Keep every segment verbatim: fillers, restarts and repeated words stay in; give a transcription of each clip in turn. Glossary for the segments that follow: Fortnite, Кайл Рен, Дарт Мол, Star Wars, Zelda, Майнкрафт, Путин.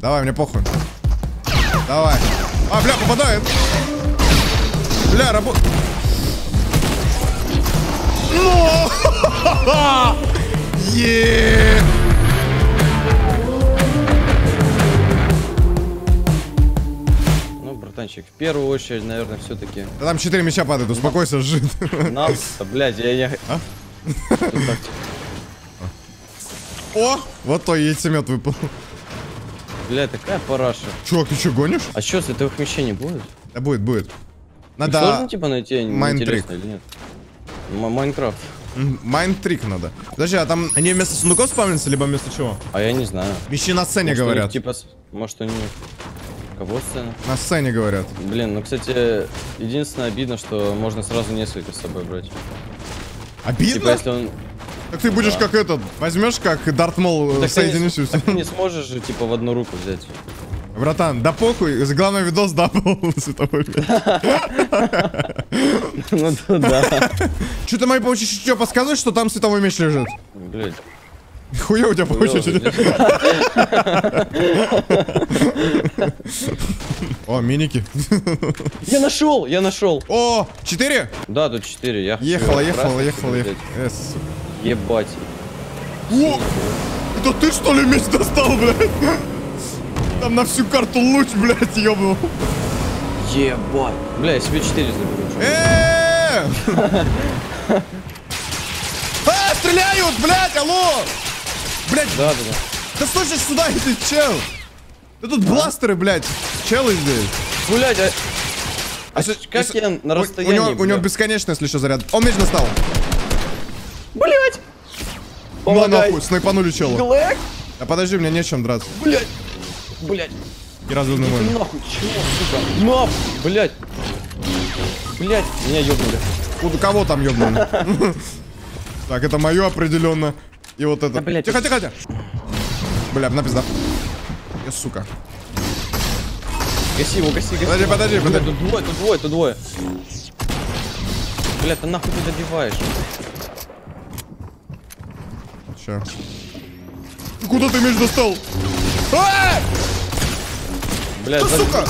Давай, мне похуй. Давай. А, бля, попадает. Бля, работает. Ну! Еее! Ну, братанчик, в первую очередь, наверное, все-таки. Да там четыре мяча падают, успокойся, жид. Нас-то, блядь, я не. А? О! Вот то яйцемет выпал. Бля, такая параша. Чувак, ты что, гонишь? А что, с этого хмещения будет? Да будет, будет. Надо... Сложно, типа, найти интересно или нет? Майнкрафт. Майнтрик надо. Подожди, а там они вместо сундуков спавнятся, либо вместо чего? А я не знаю. Вещи на сцене может, говорят. Них, типа, может, они... Кого сцена? На сцене говорят. Блин, ну, кстати, единственное обидно, что можно сразу несколько с собой брать. Обидно? Типа, если он... Так ты будешь да. как этот, возьмешь как Дарт Мол, соединишь. Ты не, так ты не сможешь же, типа, в одну руку взять. Братан, да похуй, главный видос дабл световой. Ну да. Че ты мои получишь, что подсказываешь, что там световой меч лежит? Блять. Хуя у тебя получится. О, миники. Я нашел, я нашел. О, четыре? Да, тут четыре. Я ехала, ехала, ехала, ехала. Ебать. О, это ты что ли меч достал, блядь? Там на всю карту луч, блядь, ебал. Ебать. Бля, я себе четыре заберу. Эээ! А, стреляют, блядь, алло! Блядь. Да, да, да. Да слышишь, сюда иди, чел. Да тут бластеры, блядь, челы здесь. Блядь, а... А как я на расстоянии, у него бесконечный, если еще заряд. Он меч достал. Блядь. Ну нахуй, снайпанули чела. Да подожди, мне нечем драться. Блядь. Блять. И разумный мой. Нахуй, чего, сука? Нахуй, блять. Блять, меня ёбнули. У кого там ёбнули? Так, это мое определенно. И вот это. Тихо, тихо, тихо. Бля, на пизда. Я, сука. Гаси его, гаси, гаси. Подожди, подожди, подожди. Тут двое, тут двое, тут двое. Бля, ты нахуй ты добиваешь? Че? Куда ты меч достал? Блядь, сука!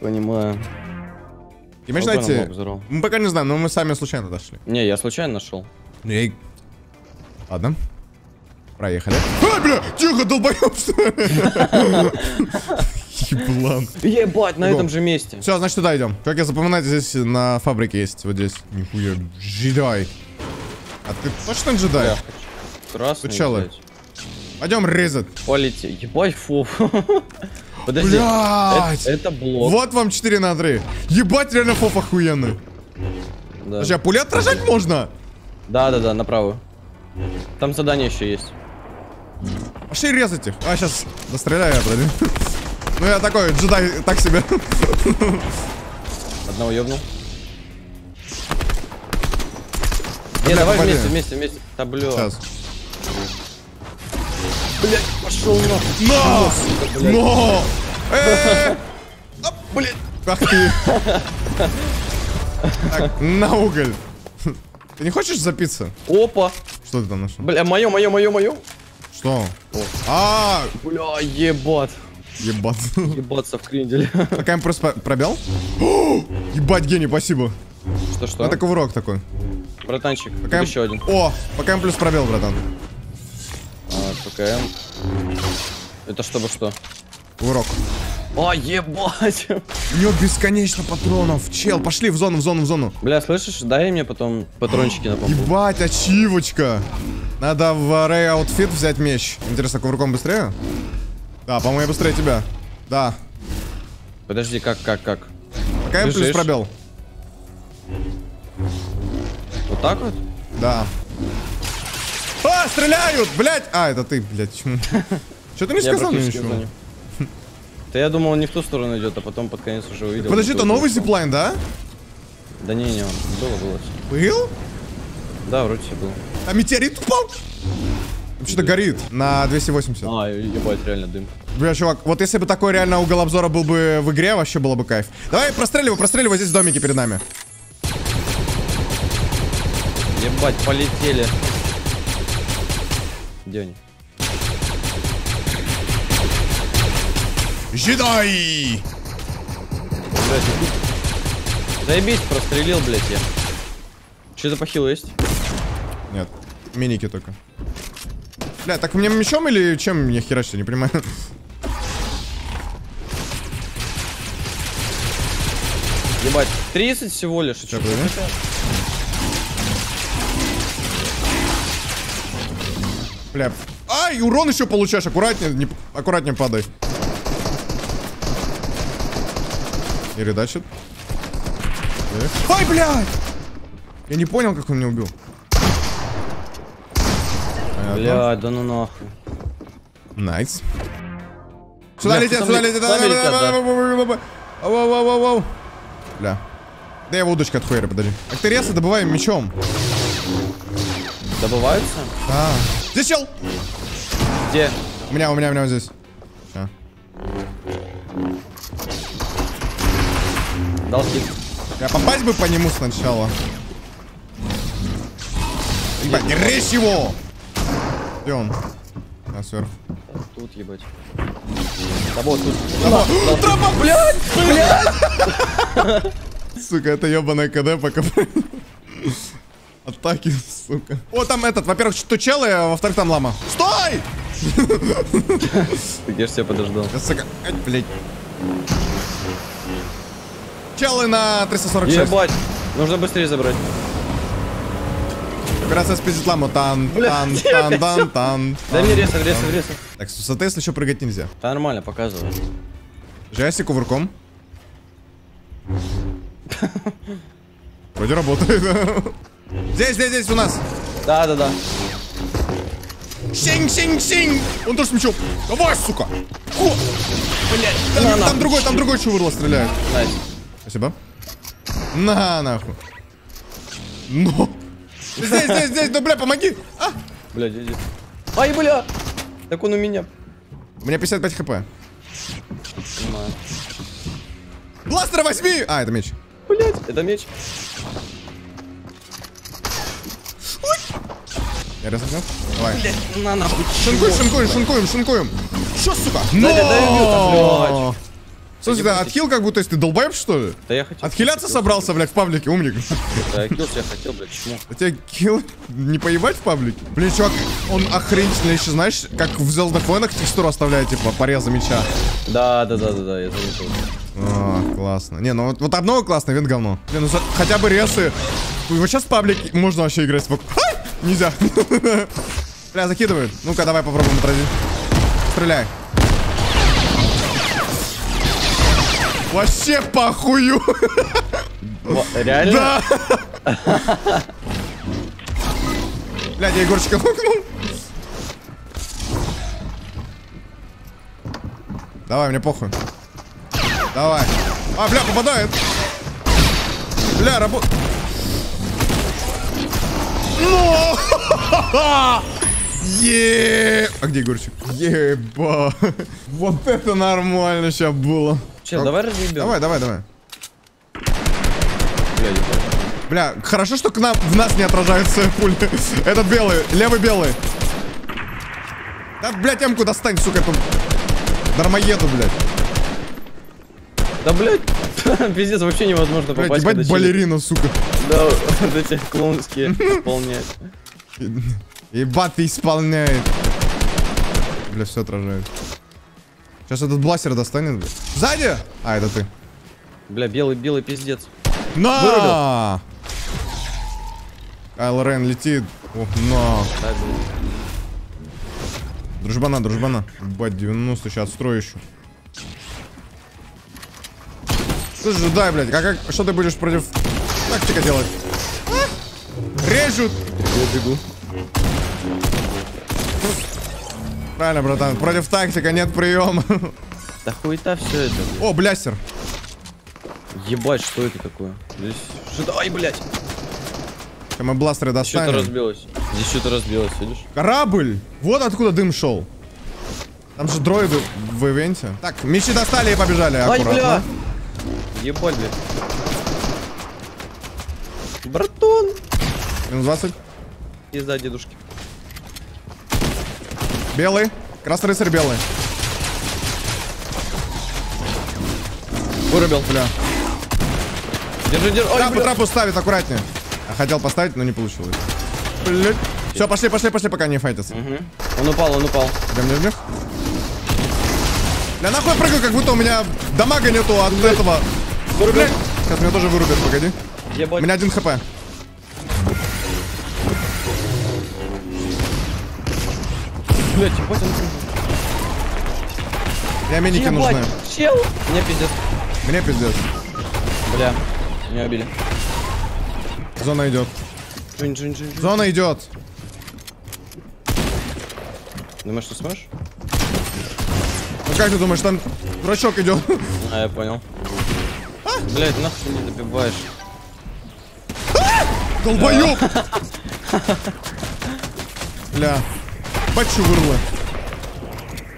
Понимаю. И меч найти? Мы пока не знаем, но мы сами случайно дошли. Не, я случайно нашел. Ладно. Проехали. А, бля! Тихо, долбоёб! Еблан. Ебать, на этом же месте. Все, значит, туда идем. Как я запоминаю, здесь на фабрике есть. Вот здесь. Нихуя. Джедай. А ты точно джедай? Красный, блядь. Пойдем резать. Полети. Ебать, фу. Подожди. Это, это блок. Вот вам четыре на три. Ебать, реально фоф охуенный. Да. Подожди, а пули отражать можно? Да, да, да, направо. Там задание еще есть. Пошли резать их. А, сейчас достреляю я, блин. Ну я такой, джедай, так себе. Одного ебнул. Не, давай вместе, вместе, вместе. Табло. Сейчас. Блять, пошел нахуй. Но! Но! Эээ! Оп, блять! Ах ты! Так, на уголь. Ты не хочешь запиться? Опа! Что ты там нашел? Бля, мое, мое, мое, мое. Что? А! Бля, ебать. Ебать. Ебаться в кринделе. Такая им просто пробел? Ебать, гений, спасибо. Что, что? Это кувырок такой. Братанчик, еще один. О, пока им плюс пробел, братан. ПКМ. Это чтобы что? Урок. О, ебать. У него бесконечно патронов. Чел, пошли в зону, в зону, в зону. Бля, слышишь? Дай мне потом патрончики на помпу. Ебать, ачивочка. Надо в Рэй Аутфит взять меч. Интересно, кувырком быстрее? Да, по-моему, быстрее тебя. Да. Подожди, как, как, как? ПКМ плюс пробел. Вот так вот? Да. А, стреляют, блядь! А, это ты, блядь. Че ты не сказал мне ничего? Да я думал, он не в ту сторону идет, а потом под конец уже увидел. Подожди, это новый зиплайн, да? Да не, не, было, было. Был? Да, вроде все было. А метеорит упал? Вообще-то горит на двести восемьдесят. А, ебать, реально дым. Бля, чувак, вот если бы такой реально угол обзора был бы в игре, вообще было бы кайф. Давай простреливай, простреливай здесь в домике перед нами. Ебать, полетели. Где они? Жидай! Заебись, прострелил, блядь, я. Что-то похило есть? Нет, миники только. Бля, так мне мечом или чем я херачу, не понимаю. Ебать, тридцать всего лишь. Что, бля, ай, урон еще получаешь, аккуратнее, не, аккуратнее падай. И редачит. Ай, блядь! Я не понял, как он меня убил. Блядь, да ну нахуй. Найс. Сюда летят, сюда летят. Воу-воу-воу-воу. Бля. Да я его удочка отхуярю, подожди. А ты резко добываем мечом. Добываются? Да. Здесь чел! Где? У меня, у меня, у меня здесь. Все. Дал хит. Я попасть бы по нему сначала. Ебать, не режь его! Где он? А, сверх. Тут, ебать. Да вот, тут. Тропа, тропа, блядь! Блядь! Сука, это ебаная КД пока. Атаки, сука. О, там этот, во-первых, что челы, а во-вторых, там лама. Стой! Ты где ж тебя подождал? Сука, блядь. Челы на триста сорок шесть. Ебать, нужно быстрее забрать. Операция спиздит ламу. Тан, тан, тан, тан, тан. Дай мне резов, резов, резов. Так, с высоты, если еще прыгать нельзя. Да нормально, показывай. Жайся кувырком. Вроде работает. Здесь, здесь, здесь у нас. Да, да, да. Синь, синь, синь. Он тоже с мечом. Давай, сука. О, блядь. Там, на, там, там другой, там другой чувырло стреляет. Найс. Спасибо. На, нахуй. Ну. Здесь, здесь, здесь, да, бля, помоги. А? Бля, иди. Ай, бля. Так он у меня. У меня пятьдесят пять хп. Бластер возьми. А, это меч. Блядь, это меч. Я разогнал? Давай. Блядь, на нахуй. Шинкуем, шинкуем, шинкуем, шинкуем. Что, сука? Но! Слушай, да, отхил как будто, если ты долбаешь, что ли? Да я хотел. Отхиляться собрался, блядь, в паблике, умник. Да, я килл тебя хотел, блядь, чему? А тебя килл не поебать в паблике? Блин, чувак, он охренительно еще, знаешь, как в Zelda Coin'ах текстуру оставляет, типа, пореза меча. Да, да, да, да, да, я заметил. О, классно. Не, ну вот, вот одно классно, вин говно. Не, ну за, хотя бы ресы. Вот сейчас в паблике можно вообще играть спок... Ай! Нельзя. Бля, закидывают. Ну-ка, давай попробуем отразить. Стреляй. Вообще похую. Реально? Да. Блядь, я Егорчика хукнул. Давай, мне похуй. Давай. А, бля, попадает. Бля, работает. Ну! Еее! А где Егорчик? Еба! Вот это нормально сейчас было. Че, давай разъебем. Давай, давай, давай. Бля, хорошо, что к нам в нас не отражаются пули. Этот белый, левый белый. Да, блядь, ямку достань, сука, эту дармоеду, блядь. Да, блядь, пиздец, вообще невозможно попасть. Блядь, ебать балерина, сука. Да, вот эти клоунские исполняют. Ебать, ты исполняет. Бля, все отражает. Сейчас этот бластер достанет, бля. Сзади! А, это ты. Бля, белый-белый пиздец. На! Айл Рейн летит. Ох, на. Дружбана, дружбана. Бать, девяносто, сейчас строю еще. Слушай, дай, блядь, а как, что ты будешь против тактика делать? А? Режут! Я бегу. Правильно, братан, против тактика нет приема. Да хуета все это. Блядь. О, блястер. Ебать, что это такое? Здесь что-то... Ай, блядь. Там мы бластеры достанем. Что-то разбилось. Здесь что-то разбилось, видишь? Корабль! Вот откуда дым шел. Там же дроиды в ивенте. Так, мечи достали и побежали. Ай, аккуратно. Бля. Ебать, блядь. Братон. Минус двадцать. Пизда, дедушки. Белый. Красный рыцарь белый. Вырубил, бля. Держи, держи. Ой, трапу, трапу ставит, аккуратнее. Хотел поставить, но не получилось. Блядь. Все, пошли, пошли, пошли, пока не файтятся. Угу. Он упал, он упал. Бля, мне жмех. Бля, нахуй прыгаю, как будто у меня дамага нету от Блядь. этого. Вырубил. Сейчас меня тоже вырубят, погоди. Ебать. У меня один хп. Блядь, ебать, он... Мне миники нужны. Чел. Мне пиздец. Мне пиздец. Бля, меня убили. Зона идет. Джин, джин, джин, джин. Зона идет. Думаешь, ты сможешь? Ну как ты думаешь, там дурачок идет? А, я понял. А? Блять, нахуй не добиваешь. А! Долбоёб! Бля. Бачу вырвало.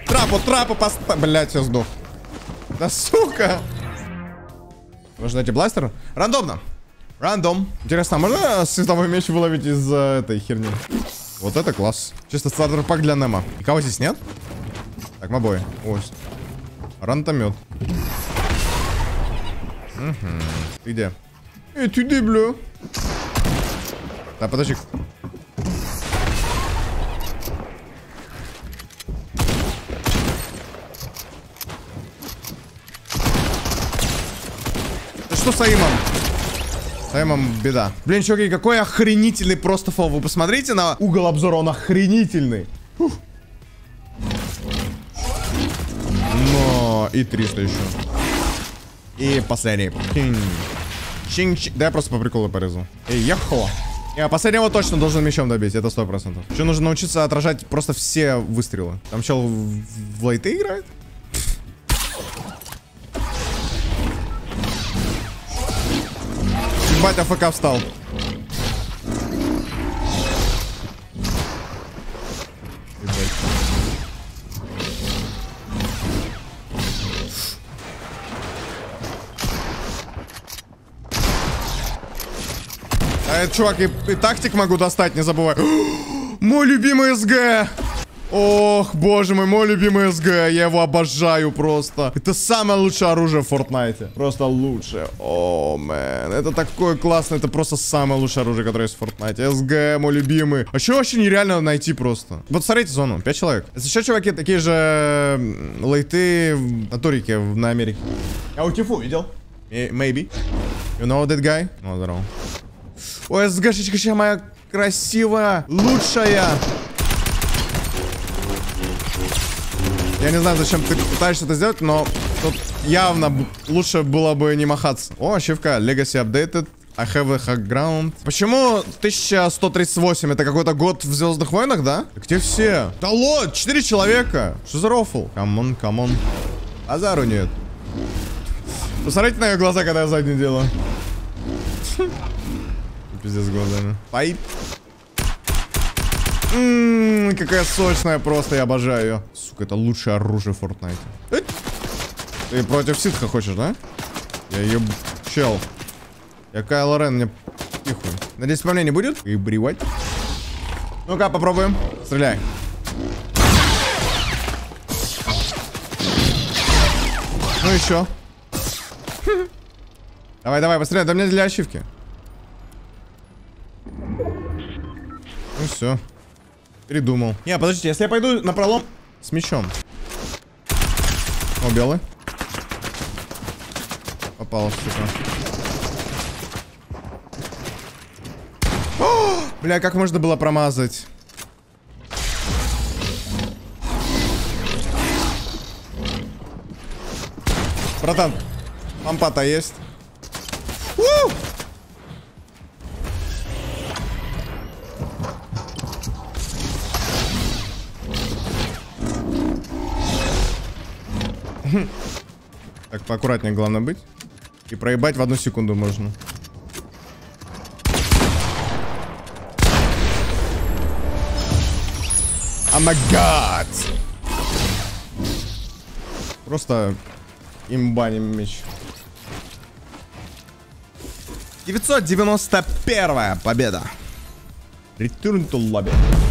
Трапу, трапу поставь. Блять, я сдох. Да сука! Вы ждете бластер? Рандомно. Рандом. Интересно, а можно световой меч выловить из uh, этой херни? Вот это класс. Чисто стартер-пак для Немо. Никого здесь нет? Так, мобой. Ой. Рантомет. Угу. Ты где? Эй, ты где, бля? Да, подожди. Ты что с Аимом? Саймом беда. Блин, чуваки, какой охренительный просто фол. Вы посмотрите на угол обзора, он охренительный. Фух. Но и триста еще. И последний. Чинг-чинг. Да я просто по приколу порезу. И ехала. Я последнего точно должен мечом добить, это сто процентов. Еще нужно научиться отражать просто все выстрелы. Там чел в, в лейты играет? Бать, АФК встал. А этот чувак и, и тактик могу достать, не забывай. Мой любимый СГ. Ох, боже мой, мой любимый СГ. Я его обожаю просто. Это самое лучшее оружие в Fortnite. Просто лучшее. О, мэн. Это такое классное. Это просто самое лучшее оружие, которое есть в Fortnite. СГ, мой любимый. А что вообще нереально найти просто? Вот смотрите зону. пять человек. Это еще чуваки такие же лейты на турике на Америке. Я у Тифу видел. Maybe. You know that guy? О, здорово. Ой, СГшечка моя красивая. Лучшая. Я не знаю, зачем ты пытаешься это сделать, но тут явно лучше было бы не махаться. О, ачивка. Legacy updated. I have a high ground. Почему тысяча сто тридцать восемь? Это какой-то год в Звездных войнах, да? Где все? Да ло, четыре человека. Что за рофл? Камон, камон. Азару нет. Посмотрите на ее глаза, когда я заднее делаю. Пиздец глазами. Пай. Ммм, какая сочная просто, я обожаю ее. Сука, это лучшее оружие в Fortnite. Эть! Ты против ситха хочешь, да? Я ее чел. Я Кайл Рен, мне тихо. Надеюсь, по мне не будет? И бревать. Ну-ка, попробуем. Стреляй. Ну еще. Давай, давай, быстрее, дай мне для ачивки. Ну все. Придумал. Не, подождите, если я пойду на пролом с мечом. О, белый. Попал, сука. Бля, как можно было промазать? Братан, лампа-то есть. У! Так, поаккуратнее главное быть. И проебать в одну секунду можно. Oh my God! Просто имбаним меч. девятьсот девяносто первая победа. Return to lobby.